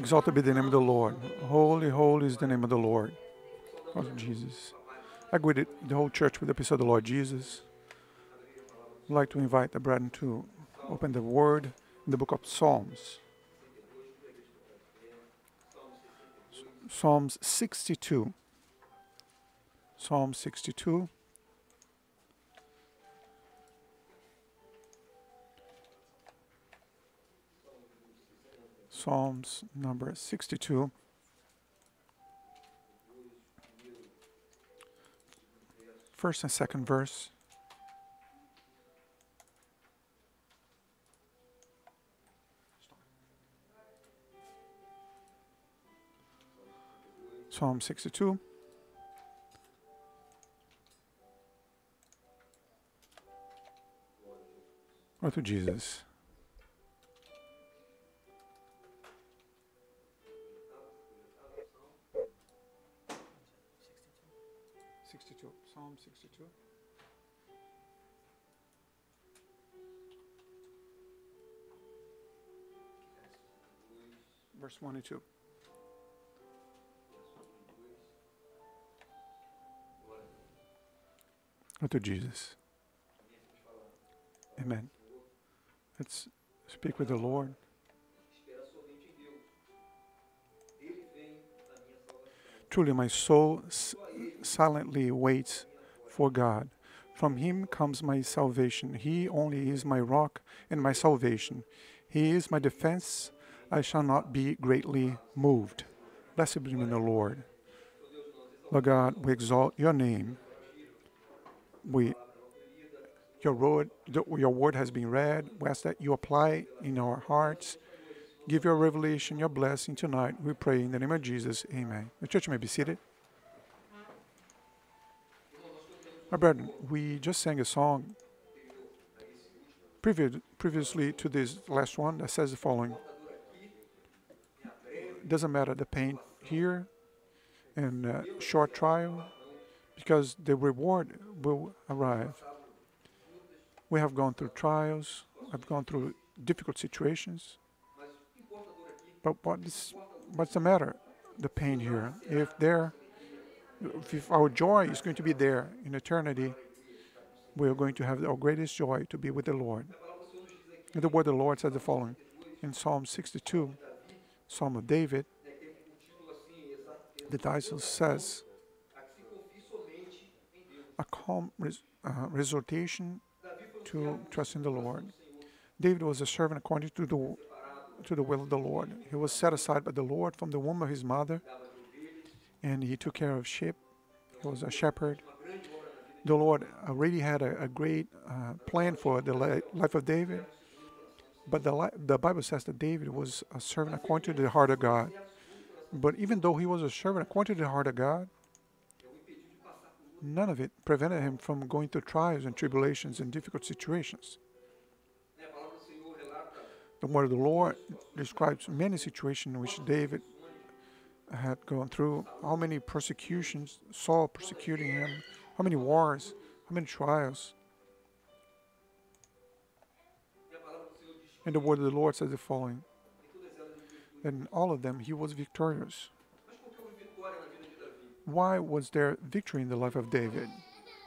Exalted be the name of the Lord. Holy, holy is the name of the Lord. Oh, Jesus. I greeted the whole church with the peace of the Lord Jesus. I'd like to invite the brethren to open the word in the book of Psalms. Psalms 62. Psalm 62. Psalms number 62. First and second verse. Psalm 62. Or to Jesus. Psalm 62. Verse 1 and 2. Or to Jesus. Amen. Let's speak with the Lord. Truly, my soul silently waits for God. From him comes my salvation. He only is my rock and my salvation. He is my defense. I shall not be greatly moved. Blessed be the Lord. Lord God, we exalt your name. Your word has been read. We ask that you apply in our hearts. Give your revelation, your blessing tonight. We pray in the name of Jesus. Amen. The church may be seated. My brethren, we just sang a song previously to this last one that says the following. It doesn't matter the pain here and short trial, because the reward will arrive. We have gone through trials. I've gone through difficult situations. But what's the matter? The pain here. If our joy is going to be there in eternity, we are going to have our greatest joy to be with the Lord. And the word of the Lord said the following in Psalm 62, Psalm of David. The title says, "A calm resortation to trust in the Lord." David was a servant according to the will of the Lord. He was set aside by the Lord from the womb of his mother, and he took care of sheep. He was a shepherd. The Lord already had a great plan for the life of David, but the Bible says that David was a servant according to the heart of God. But even though he was a servant according to the heart of God, none of it prevented him from going through trials and tribulations and difficult situations. The word of the Lord describes many situations in which David had gone through. How many persecutions, Saul persecuting him, how many wars, how many trials. And the word of the Lord says the following. And in all of them, he was victorious. Why was there victory in the life of David?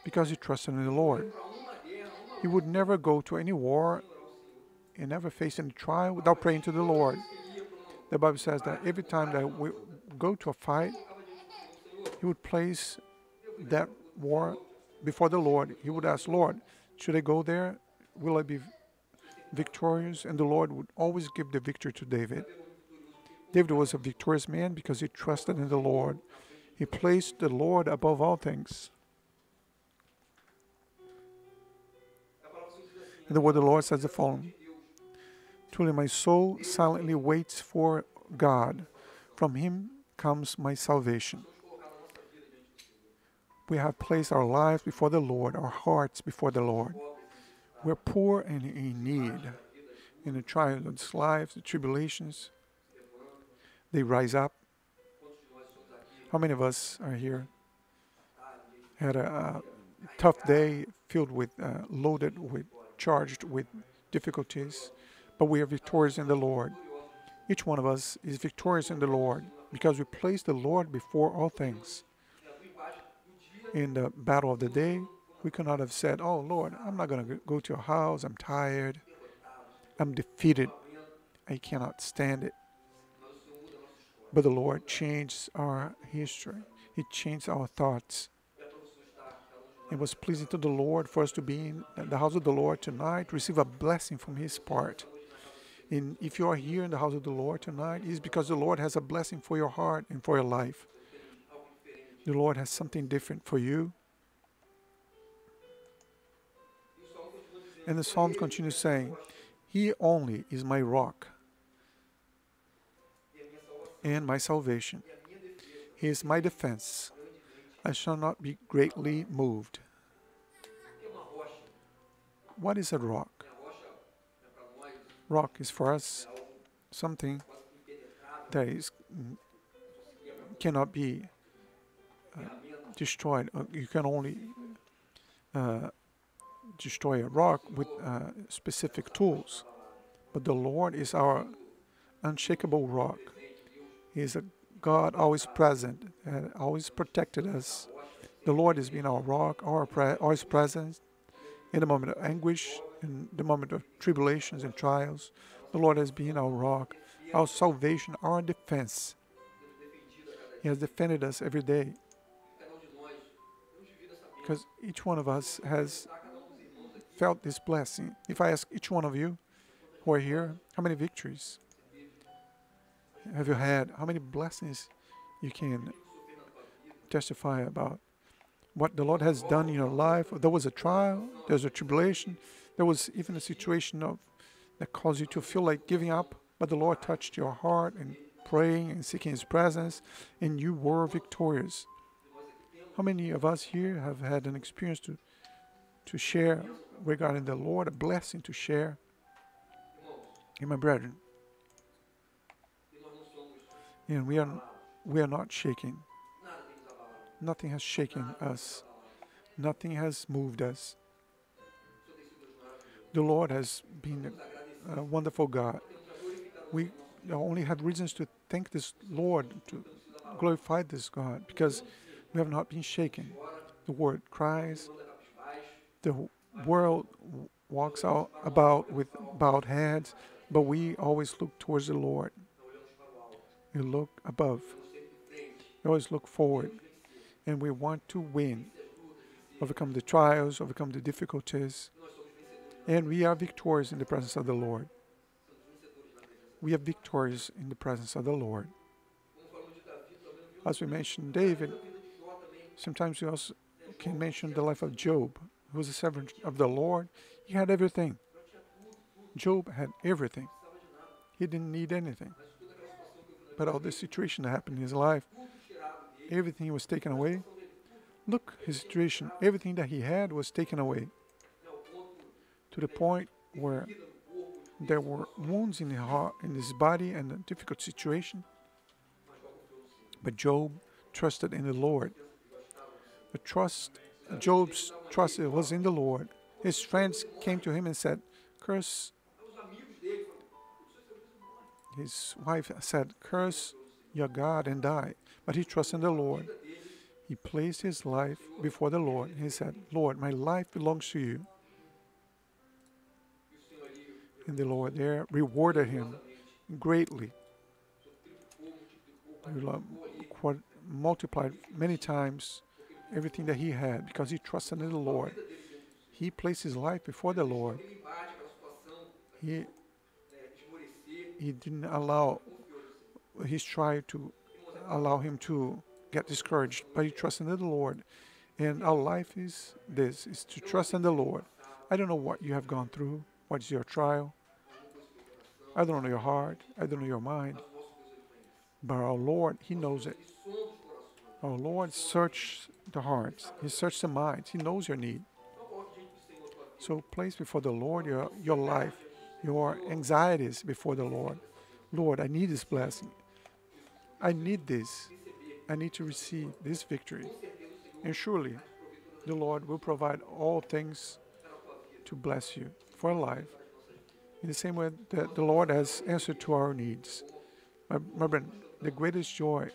Because he trusted in the Lord. He would never go to any war and never face any trial without praying to the Lord. The Bible says that every time that we go to a fight, he would place that war before the Lord. He would ask, Lord, should I go there? Will I be victorious? And the Lord would always give the victory to David. David was a victorious man because he trusted in the Lord. He placed the Lord above all things. And the word of the Lord says the following. Truly, my soul silently waits for God. From him comes my salvation. We have placed our lives before the Lord, our hearts before the Lord. We're poor and in need. In the trials of this life, the tribulations, they rise up. How many of us are here? Had a tough day filled with, loaded with, charged with difficulties. But we are victorious in the Lord. Each one of us is victorious in the Lord because we place the Lord before all things. In the battle of the day, we could not have said, "Oh, Lord, I'm not going to go to your house. I'm tired. I'm defeated. I cannot stand it." But the Lord changed our history. He changed our thoughts. It was pleasing to the Lord for us to be in the house of the Lord tonight, receive a blessing from His part. And if you are here in the house of the Lord tonight, it's because the Lord has a blessing for your heart and for your life. The Lord has something different for you. And the Psalms continue saying, "He only is my rock and my salvation. He is my defense. I shall not be greatly moved." What is a rock? Rock is for us something that cannot be destroyed. You can only destroy a rock with specific tools. But the Lord is our unshakable rock. He is a God always present, and always protected us. The Lord has been our rock, always present in the moment of anguish, in the moment of tribulations and trials. The Lord has been our rock, our salvation, our defense. He has defended us every day. Because each one of us has felt this blessing. If I ask each one of you who are here, how many victories have you had? How many blessings you can testify about? What the Lord has done in your life. There was a trial, there was a tribulation, there was even a situation that caused you to feel like giving up, but the Lord touched your heart and praying and seeking His presence, and you were victorious. How many of us here have had an experience to share regarding the Lord, a blessing to share? And my brethren, and we are not shaking. Nothing has shaken us. Nothing has moved us. The Lord has been a wonderful God. We only have reasons to thank this Lord, to glorify this God, because we have not been shaken. The world cries. The world walks out about with bowed heads, but we always look towards the Lord. We look above. We always look forward. And we want to win. Overcome the trials, overcome the difficulties. And we are victorious in the presence of the Lord. We are victorious in the presence of the Lord. As we mentioned David, sometimes we also can mention the life of Job, who was a servant of the Lord. He had everything. Job had everything. He didn't need anything. But all this situation that happened in his life, everything was taken away. Look, his situation, everything that he had was taken away, to the point where there were wounds in his heart, in his body, and a difficult situation. But Job trusted in the Lord. Job's trust was in the Lord. His friends came to him and said, "Curse." His wife said, "Curse your God and die." But he trusted in the Lord. He placed his life before the Lord. He said, "Lord, my life belongs to you." And the Lord there rewarded him greatly. He multiplied many times everything that he had, because he trusted in the Lord. He placed his life before the Lord. He didn't allow his tribe to allow him to get discouraged, but he trusted in the Lord. And our life is this, is to trust in the Lord. I don't know what you have gone through, what is your trial. I don't know your heart, I don't know your mind, but our Lord, He knows it. Our Lord searches the hearts, He searches the minds, He knows your need. So place before the Lord your life, your anxieties before the Lord. Lord, I need this blessing. I need this. I need to receive this victory. And surely the Lord will provide all things to bless you for life, in the same way that the Lord has answered to our needs. My friend, the greatest joy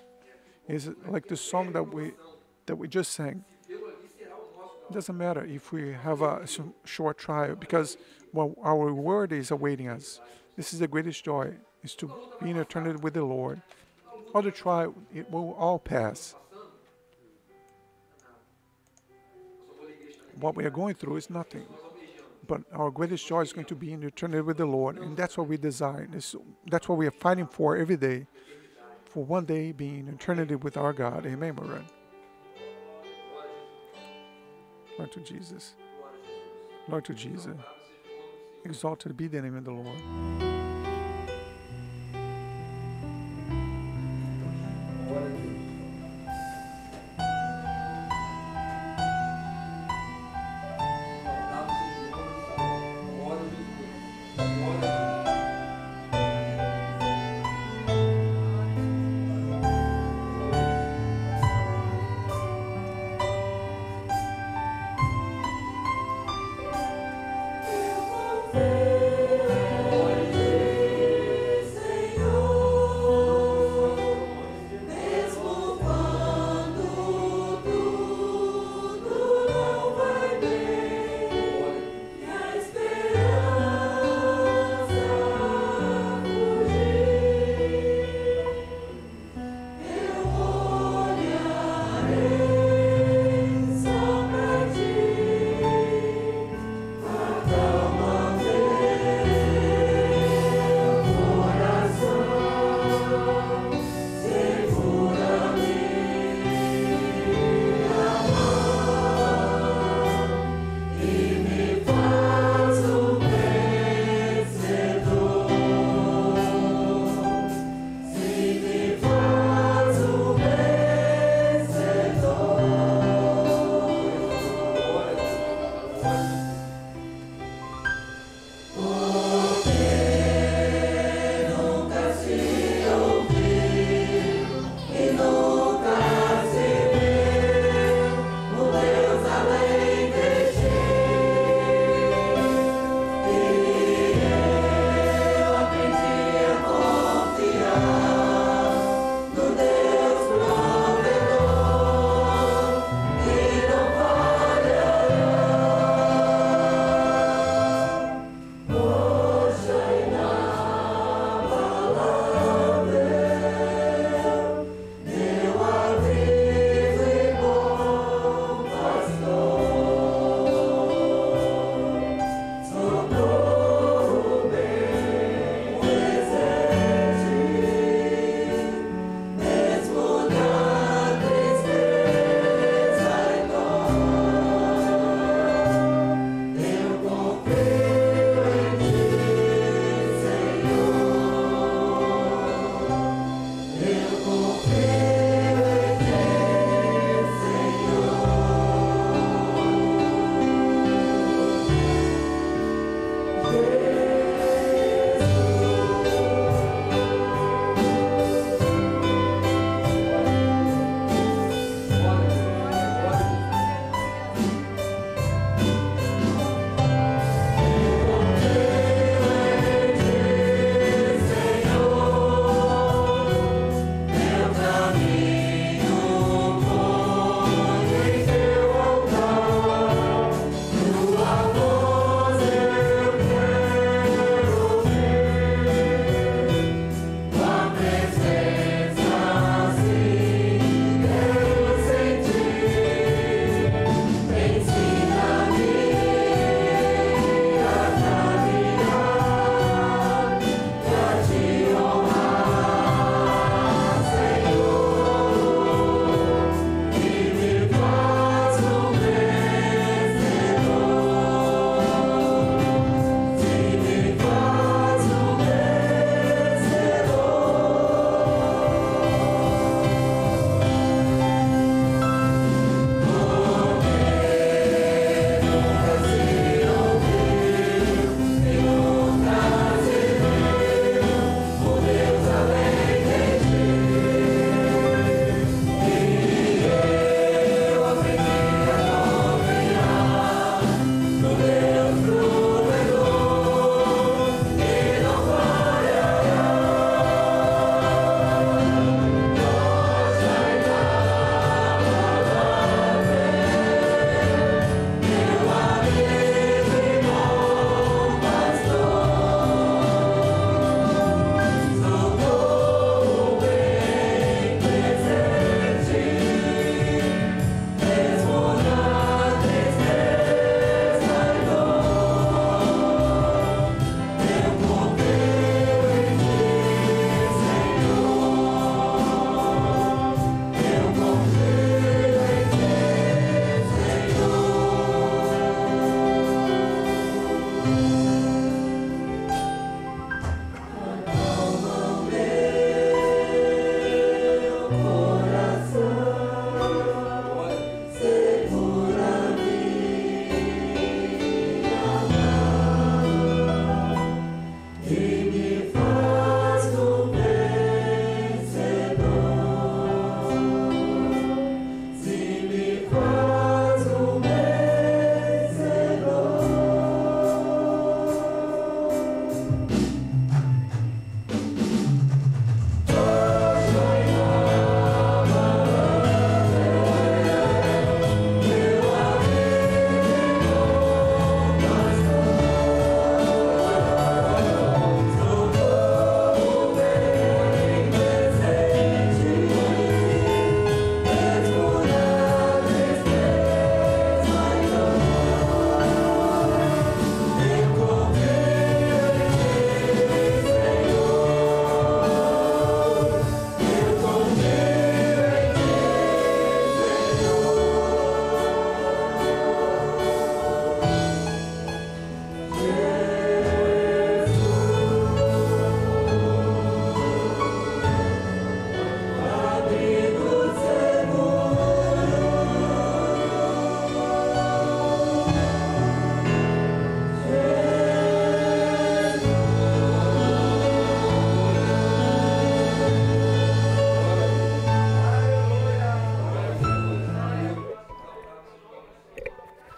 is like the song that we just sang. It doesn't matter if we have a short trial, because well, our reward is awaiting us. This is the greatest joy, is to be in eternity with the Lord. Other trial, it will all pass. What we are going through is nothing. But our greatest joy is going to be in eternity with the Lord, and that's what we desire. That's what we are fighting for every day, for one day being in eternity with our God. Amen, my friend. Lord to Jesus. Lord to Jesus. Exalted be the name of the Lord.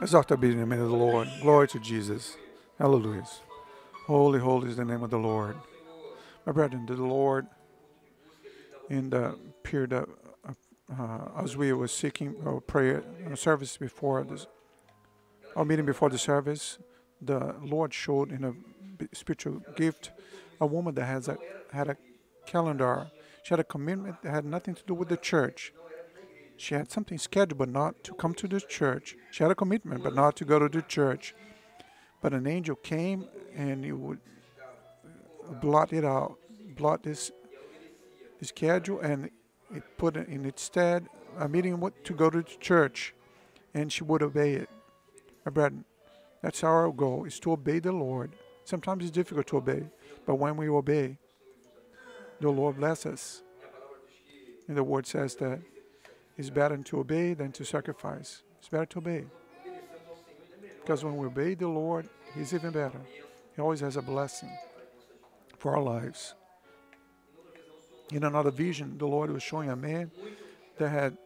Let's after being in the name of the Lord. Glory to Jesus. Hallelujah. Holy, holy is the name of the Lord. My brethren, the Lord, in the period of, as we were seeking our prayer service before this, our meeting before the service, the Lord showed in a spiritual gift a woman that had a calendar. She had a commitment that had nothing to do with the church. She had something scheduled, but not to come to the church. She had a commitment, but not to go to the church. But an angel came, and it would blot it out, blot this schedule, and it put in its stead a meeting to go to the church, and she would obey it. My brethren, that's our goal, is to obey the Lord. Sometimes it's difficult to obey, but when we obey, the Lord bless us. And the Word says that it's better to obey than to sacrifice. It's better to obey. Because when we obey the Lord, He's even better. He always has a blessing for our lives. In another vision, the Lord was showing a man that had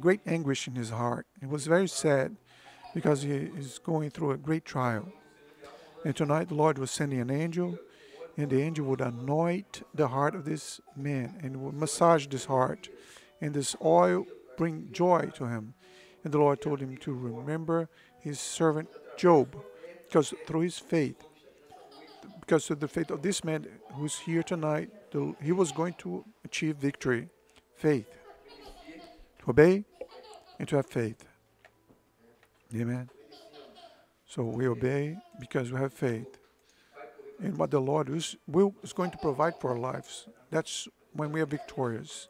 great anguish in his heart. He was very sad because he is going through a great trial. And tonight the Lord was sending an angel, and the angel would anoint the heart of this man and would massage this heart. And this oil bring joy to him. And the Lord told him to remember his servant Job, because through his faith, because of the faith of this man who's here tonight, he was going to achieve victory. Faith. To obey and to have faith. Amen. So we obey because we have faith. And what the Lord is going to provide for our lives, that's when we are victorious.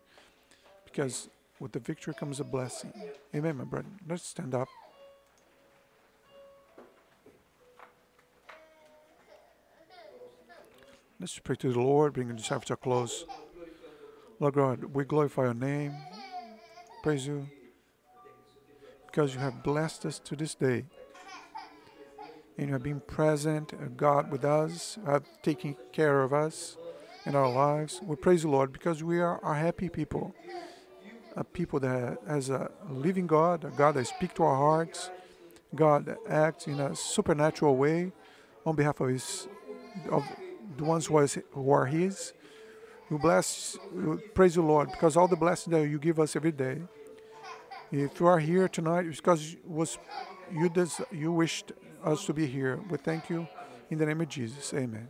Because with the victory comes a blessing. Amen, my brethren. Let's stand up. Let's pray to the Lord, bringing the service to a close. Lord God, we glorify your name. Praise you. Because you have blessed us to this day. And you have been present, God, with us. You have taken care of us in our lives. We praise you, Lord, because we are a happy people. A people that has a living God, a God that speaks to our hearts, God that acts in a supernatural way on behalf of the ones who are His. We praise you, Lord, because all the blessings that you give us every day. If you are here tonight, it's because you wished us to be here. We thank you in the name of Jesus. Amen.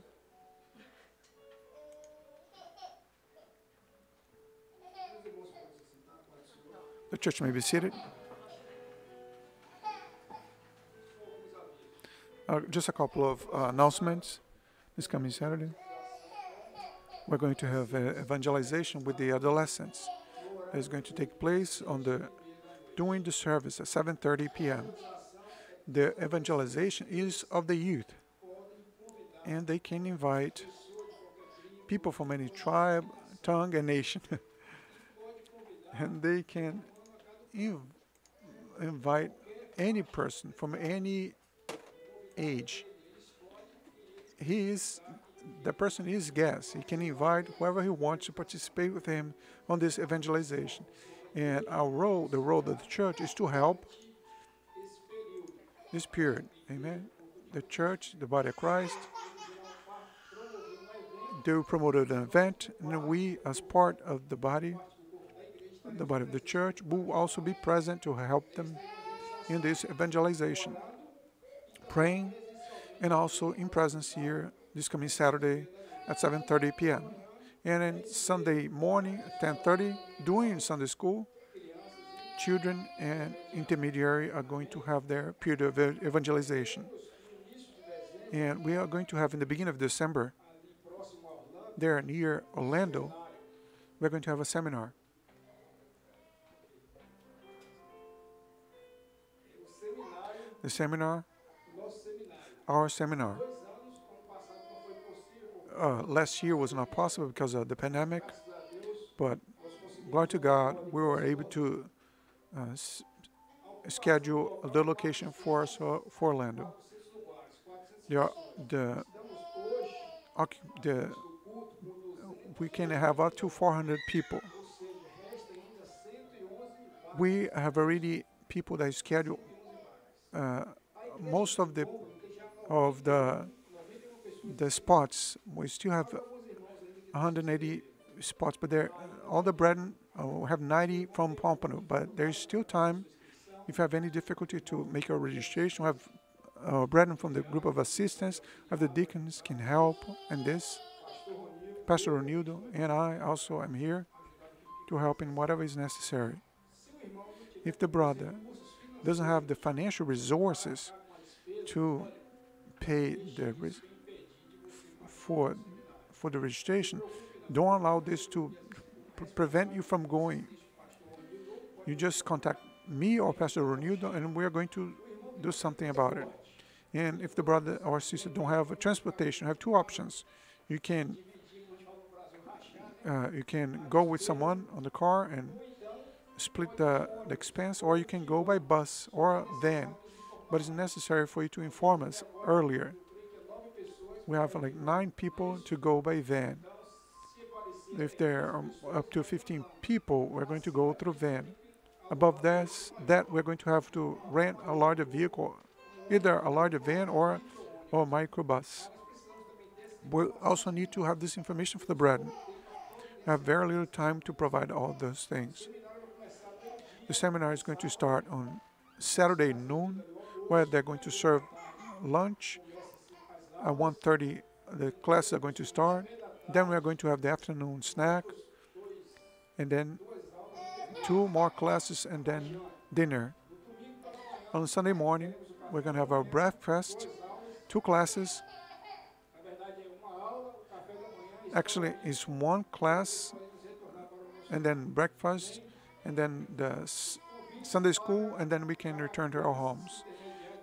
The church may be seated. Just a couple of announcements. This coming Saturday, we're going to have evangelization with the adolescents. It's going to take place during the service at 7:30 p.m. The evangelization is of the youth, and they can invite people from any tribe, tongue, and nation, and they can invite any person from any age. The person is guest. He can invite whoever he wants to participate with him on this evangelization. And our role, the role of the church, is to help this period. Amen. The church, the body of Christ, do promoted an event, and we, as part of the body of the church, will also be present to help them in this evangelization, praying, and also in presence here this coming Saturday at 7:30 p.m. and on Sunday morning at 10:30, doing Sunday school. Children and intermediary are going to have their period of evangelization. And we are going to have, in the beginning of December, there near Orlando, we're going to have a seminar. The seminar, our seminar. Last year was not possible because of the pandemic, but glory to God, we were able to schedule the location for us for Orlando. We can have up to 400 people. We have already people that schedule most of the spots. We still have 180 spots, but there all the brethren we have 90 from Pompano, but there is still time. If you have any difficulty to make your registration, we have brethren from the group of assistants, of the deacons can help in this. Pastor Ronildo and I also am here to help in whatever is necessary. If the brother doesn't have the financial resources to pay the for the registration, don't allow this to prevent you from going. You just contact me or Pastor Ronildo, and we're going to do something about it. And if the brother or sister don't have a transportation, have two options. You can go with someone on the car and split the expense, or you can go by bus or van. But it's necessary for you to inform us earlier. We have like 9 people to go by van. If there are up to 15 people, we're going to go through van. Above that, we're going to have to rent a larger vehicle, either a larger van or a microbus. We also need to have this information for the brethren. We have very little time to provide all those things. The seminar is going to start on Saturday noon, where they're going to serve lunch. At 1:30, the classes are going to start. Then we are going to have the afternoon snack, and then 2 more classes, and then dinner. On Sunday morning, we're going to have our breakfast, 2 classes. Actually, it's 1 class, and then breakfast, and then the Sunday school, and then we can return to our homes.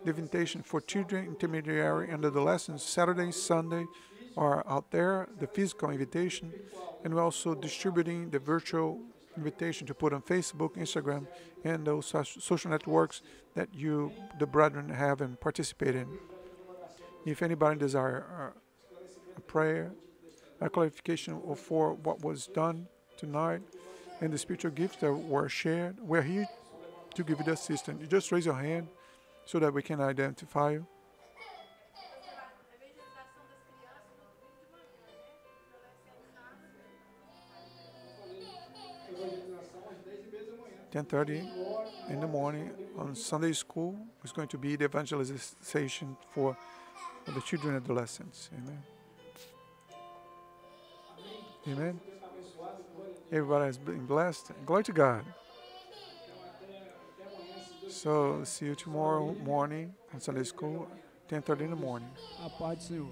The invitation for children, intermediary, and adolescents, Saturday, Sunday, are out there, the physical invitation, and we're also distributing the virtual invitation to put on Facebook, Instagram, and those social networks that you, the brethren, have and participate in. If anybody desire a prayer, a clarification for what was done tonight, and the spiritual gifts that were shared, we're here to give you the assistance. You just raise your hand so that we can identify you. At 10:30 in the morning on Sunday school is going to be the evangelization for the children and adolescents. Amen. Amen. Everybody has been blessed. Glory to God. So, see you tomorrow morning on Sunday school, 10:30 in the morning.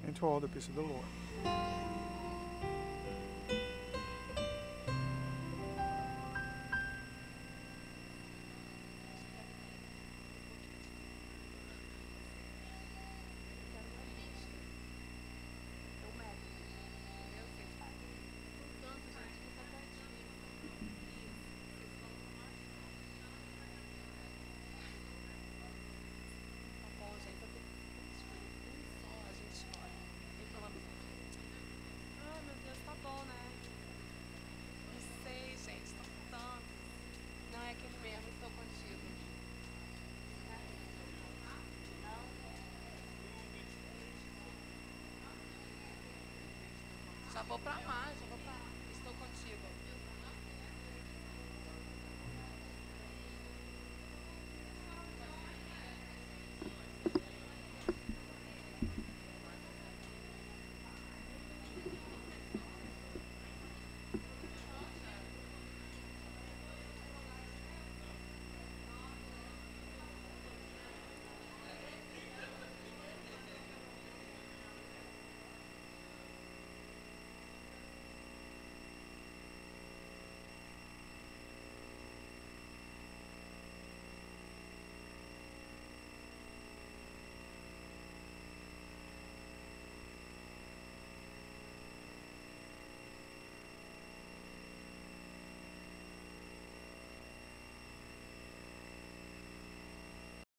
And to all the peace of the Lord. Só vou pra amar, só vou pra amar. Estou contigo.